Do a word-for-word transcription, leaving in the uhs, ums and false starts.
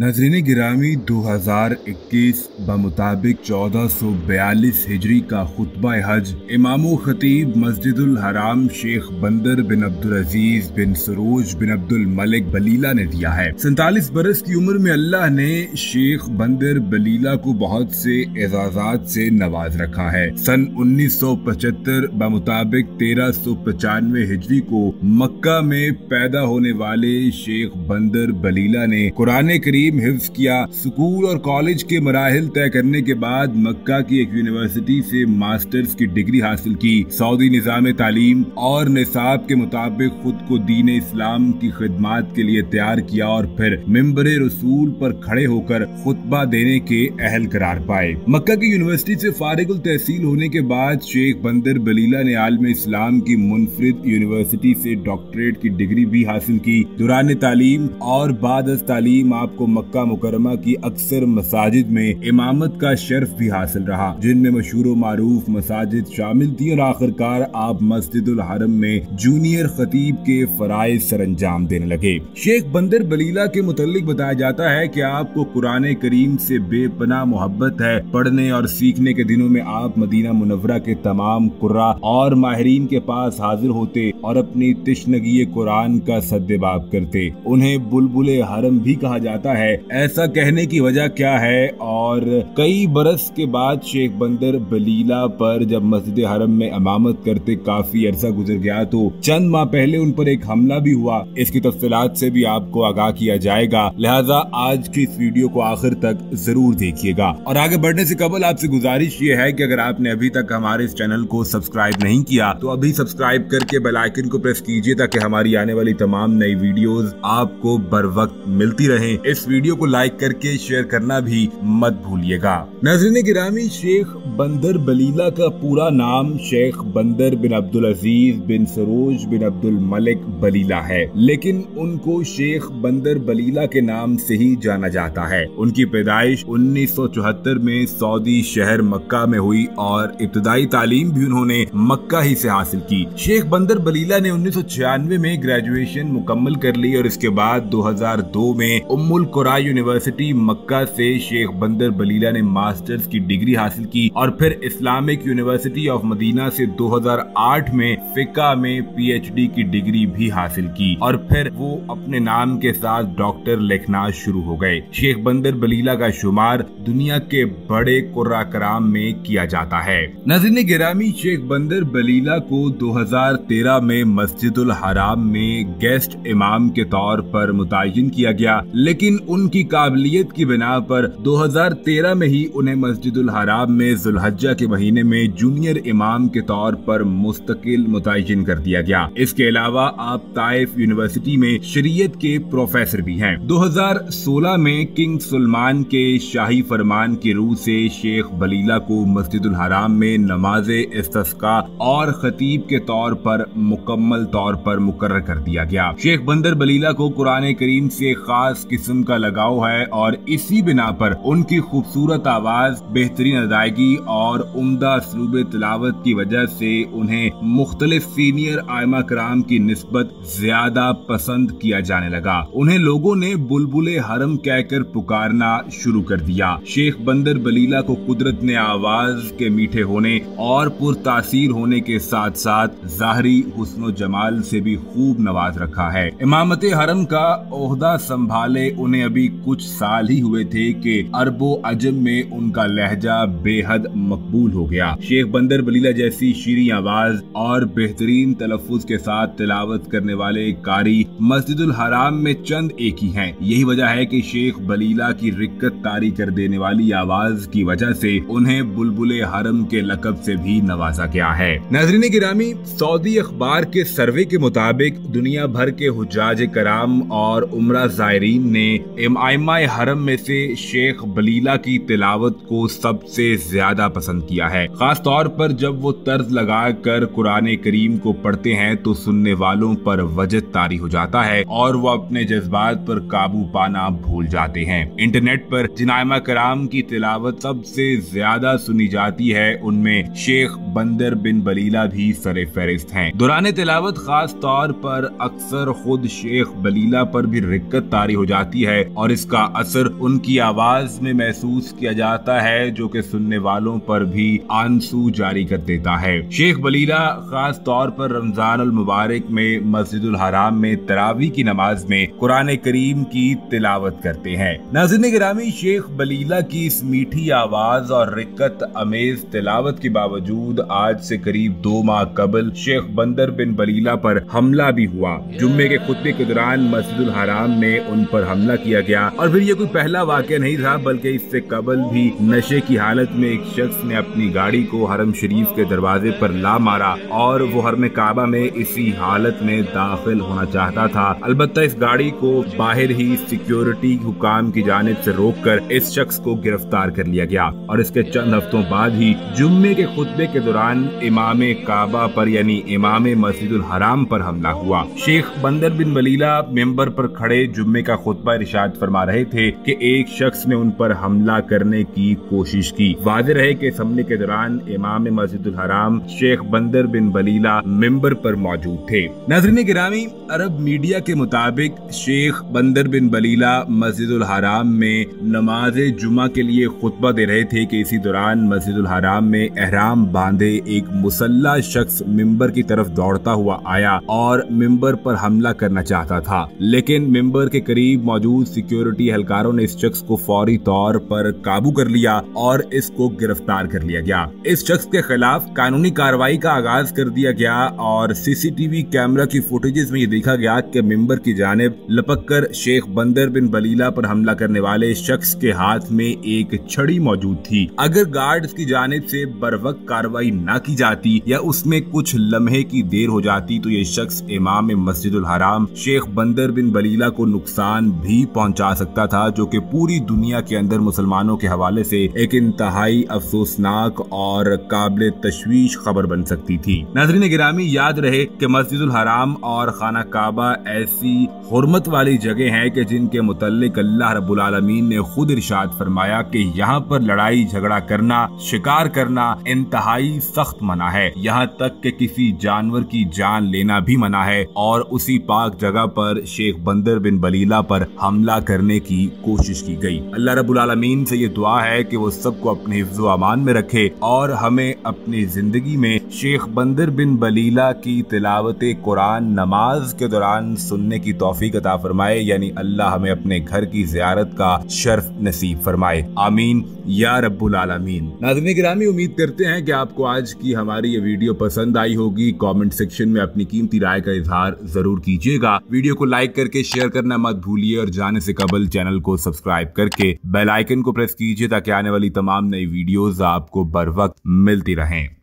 नाज़रीन गिरामी दो हज़ार इक्कीस बमुताबिक चौदह सौ बयालीस हिजरी का खुतबा हज इमाम खतीब मस्जिदुल हराम शेख बंदर बिन अब्दुल अजीज बिन सरोज बिन अब्दुल मलिक बलीला ने दिया है। सैतालीस बरस की उम्र में अल्लाह ने शेख बंदर बलीला को बहुत से एजाजात से नवाज रखा है। सन उन्नीस सौ पचहत्तर बमुताबिक तेरह सौ पचानवे हिजरी को मक्का में पैदा होने वाले शेख बंदर बलीला ने कुरान करीम हिफ्ज किया। स्कूल और कॉलेज के मराहिल तय करने के बाद मक्का की एक यूनिवर्सिटी से मास्टर्स की डिग्री हासिल की। सऊदी निजाम तालीम और निसाब के मुताबिक खुद को दीन इस्लाम की खिदमात के लिए तैयार किया और फिर मिंबरे रसूल पर खड़े होकर खुतबा देने के अहल करार पाए। मक्का की यूनिवर्सिटी से फारिगुल तहसील होने के बाद शेख बंदर बलीला ने आलम इस्लाम की मुनफरिद यूनिवर्सिटी से डॉक्टरेट की डिग्री भी हासिल की। दौरान तालीम और बाद अस तालीम आपको मक्का मुकरमा की अक्सर मसाजिद में इमामत का शर्फ भी हासिल रहा, जिनमें मशहूर व मारूफ मसाजिद शामिल थी और आखिरकार आप मस्जिदुल हरम में जूनियर खतीब के फराइज सर अंजाम देने लगे। शेख बंदर बलीला के मुतालिक बताया जाता है कि आपको कुरान करीम से बेपनाह मोहब्बत है। पढ़ने और सीखने के दिनों में आप मदीना मुनव्वरा के तमाम कुर्रा और माहरीन के पास हाजिर होते और अपनी तिश्नगी कुरान का सद्देबाब करते। उन्हें बुलबुले हरम भी कहा जाता है है। ऐसा कहने की वजह क्या है? और कई बरस के बाद शेख बंदर बलीला पर जब मस्जिद हरम में इमामत करते काफी अरसा गुजर गया तो चंद माह पहले उन पर एक हमला भी हुआ। इसकी तफसीलात से भी आपको आगाह किया जाएगा, लिहाजा आज की इस वीडियो को आखिर तक जरूर देखिएगा। और आगे बढ़ने से कबल आपसे गुजारिश ये है कि अगर आपने अभी तक हमारे इस चैनल को सब्सक्राइब नहीं किया तो अभी सब्सक्राइब करके बेल आइकन को प्रेस कीजिए ताकि हमारी आने वाली तमाम नई वीडियोज आपको बर वक्त मिलती रहे। इस वीडियो को लाइक करके शेयर करना भी मत भूलिएगा। नाज़रीन गिरामी, शेख बंदर बलीला का पूरा नाम शेख बंदर बिन अब्दुल अजीज बिन सरोज बिन अब्दुल मलिक बलीला है, लेकिन उनको शेख बंदर बलीला के नाम से ही जाना जाता है। उनकी पैदाइश उन्नीस सौ चौहत्तर में सऊदी शहर मक्का में हुई और इब्तदाई तालीम भी उन्होंने मक्का ही से हासिल की। शेख बंदर बलीला ने उन्नीस सौ छियानवे में ग्रेजुएशन मुकम्मल कर ली और इसके बाद दो हजार दो में उम्मुल कुरा यूनिवर्सिटी मक्का से शेख बंदर बलीला ने मास्टर्स की डिग्री हासिल की और फिर इस्लामिक यूनिवर्सिटी ऑफ मदीना से दो हज़ार आठ में फिका में पीएचडी की डिग्री भी हासिल की और फिर वो अपने नाम के साथ डॉक्टर लिखना शुरू हो गए। शेख बंदर बलीला का शुमार दुनिया के बड़े कुर्रा कराम में किया जाता है। नाज़रीन गिरामी, शेख बंदर बलीला को दो हज़ार तेरह में मस्जिदुल हराम में गेस्ट इमाम के तौर पर मुतायिन किया गया, लेकिन उनकी काबिलियत की बिना पर दो हज़ार तेरह में ही उन्हें मस्जिदुल हराम में जुलहज्जा के महीने में जूनियर इमाम के तौर पर मुस्तकिल मुतायिन कर दिया गया। इसके अलावा आप तायफ यूनिवर्सिटी में शरीयत के प्रोफेसर भी हैं। दो हज़ार सोलह में किंग सलमान के शाही फरमान की रूह से शेख बलीला को मस्जिदुल हराम में नमाज इस्तिस्का और खतीब के तौर पर मुकम्मल तौर पर मुकर्रर कर दिया गया। शेख बंदर बलीला को कुरान करीम से खास किस्म का लगाव है और इसी बिना पर उनकी खूबसूरत आवाज, बेहतरीन अदायगी और उम्दा उसलूबे तिलावत की वजह से उन्हें मुख्तलिफ सीनियर आइमा कराम की निस्बत ज्यादा पसंद किया जाने लगा। उन्हें लोगों ने बुलबुले हरम कहकर पुकारना शुरू कर दिया। शेख बंदर बलीला को कुदरत ने आवाज के मीठे होने और पुरतासीर होने के साथ साथ जाहरी हुस्न जमाल से भी खूब नवाज रखा है। इमामत हरम का ओहदा संभाले उन्हें अभी कुछ साल ही हुए थे कि अरबो अजम में उनका लहजा बेहद मकबूल हो गया। शेख बंदर बलीला जैसी शीरीं आवाज और बेहतरीन तलफ्फुज के साथ तिलावत करने वाले कारी मस्जिदुल हराम में चंद एक ही हैं। यही वजह है कि शेख बलीला की रिक्कत तारी कर देने वाली आवाज की वजह से उन्हें बुलबुले हरम के लकब से भी नवाजा गया है। नाज़रीन गिरामी, सऊदी अखबार के सर्वे के मुताबिक दुनिया भर के हुज्जाज कराम और उमरा ज़ायरीन ने इमाम-ए हरम में से शेख बलीला की तिलावत को सबसे ज्यादा पसंद किया है। खास तौर पर जब वो तर्ज लगाकर कुरान करीम को पढ़ते हैं तो सुनने वालों पर वजद तारी हो जाता है और वो अपने जज्बात पर काबू पाना भूल जाते हैं। इंटरनेट पर जिन आइमा कराम की तिलावत सबसे ज्यादा सुनी जाती है उनमें शेख बंदर बिन बलीला भी सरे फहरिस्त हैं। दौरान तिलावत खास तौर पर अक्सर खुद शेख बलीला पर भी रिक्कत तारी हो जाती है और इसका असर उनकी आवाज में महसूस किया जाता है जो कि सुनने वालों पर भी आंसू जारी कर देता है। शेख बलीला खास तौर पर रमजान उल मुबारक में मस्जिदुल हराम में तरावी की नमाज में कुरान करीम की तिलावत करते हैं। नाज़रीन गिरामी, शेख बलीला की इस मीठी आवाज और रिक्कत अमेज तिलावत के बावजूद आज से करीब दो माह कबल शेख बंदर बिन बलीला पर हमला भी हुआ। जुम्मे के खुतबे के दौरान मस्जिदुल हराम में उन पर हमला किया गया और फिर ये कोई पहला वाकया नहीं था, बल्कि इससे कबल भी नशे की हालत में एक शख्स ने अपनी गाड़ी को हरम शरीफ के दरवाजे पर ला मारा और वो हरम काबा में इसी हालत में दाखिल होना चाहता था। अलबत्ता इस गाड़ी को बाहर ही सिक्योरिटी हुकाम की जानिब से रोककर इस शख्स को गिरफ्तार कर लिया गया और इसके चंद हफ्तों बाद ही जुम्मे के खुतबे के दौरान इमाम काबा पर यानी इमाम मस्जिदुल हराम पर हमला हुआ। शेख बंदर बिन बलीला मेंबर पर खड़े जुम्मे का खुतबा इरशाद फरमा रहे थे कि एक शख्स ने उन पर हमला करने की कोशिश की। वाज़ेह रहे कि इस हमले के दौरान इमाम मस्जिदुल हराम शेख बंदर बिन बलीला मेंबर पर मौजूद थे। नाज़रीन गिरामी, अरब मीडिया के मुताबिक शेख बंदर बिन बलीला मस्जिदुल हराम में नमाज जुमा के लिए खुतबा दे रहे थे कि इसी दौरान मस्जिदुल हराम में एहराम बांधे एक मुसल्ला शख्स मिंबर की तरफ दौड़ता हुआ आया और मिंबर पर हमला करना चाहता था, लेकिन मिंबर के करीब मौजूद सिक्योरिटी एहलकारों ने इस शख्स को फौरी तौर पर काबू कर लिया और इसको गिरफ्तार कर लिया गया। इस शख्स के खिलाफ कानूनी कार्रवाई का आगाज कर दिया गया और सीसीटीवी कैमरा की फुटेजेस में ये देखा गया कि मिंबर की जानिब लपककर शेख बंदर बिन बलीला पर हमला करने वाले शख्स के हाथ में एक छड़ी मौजूद थी। अगर गार्ड्स की जानिब से बरवक्त कार्रवाई ना की जाती या उसमें कुछ लम्हे की देर हो जाती तो ये शख्स इमाम मस्जिदुल हराम शेख बंदर बिन बलीला को नुकसान भी पहुंचा सकता था, जो कि पूरी दुनिया के अंदर मुसलमानों के हवाले से एक इंतहाई अफसोसनाक और काबिल तशवीश खबर बन सकती थी। नाज़रीन गिरामी, याद रहे कि मस्जिदुल हराम और खाना काबा ऐसी हुर्मत वाली जगह हैं कि जिनके मुतल्लिक अल्लाह रब्बुल आलमीन ने खुद इरशाद फरमाया कि यहाँ पर लड़ाई झगड़ा करना, शिकार करना इंतहाई सख्त मना है, यहाँ तक कि किसी जानवर की जान लेना भी मना है। और उसी पाक जगह पर शेख बंदर बिन बलीला पर हमला करने की कोशिश की गई। अल्लाह रब्बुल आलमीन से ये दुआ है कि वो सबको अपने हिफ्ज़ो अमान में रखे और हमें अपनी जिंदगी में शेख बंदर बिन बलीला की तिलावत कुरान नमाज के दौरान सुनने की तौफीक अता फरमाए, यानी अल्लाह हमें अपने घर की जियारत का शर्फ नसीब फरमाए। आमीन या रब्बुल आलमीन। नाज़रीन गिरामी, उम्मीद करते हैं कि आपको आज की हमारी ये वीडियो पसंद आई होगी। कमेंट सेक्शन में अपनी कीमती राय का इजहार जरूर कीजिएगा। वीडियो को लाइक करके शेयर करना मत भूलिए और जाने से कबल चैनल को सब्सक्राइब करके बेल आइकन को प्रेस कीजिए ताकि आने वाली तमाम नई वीडियोस आपको बर वक्त मिलती रहें।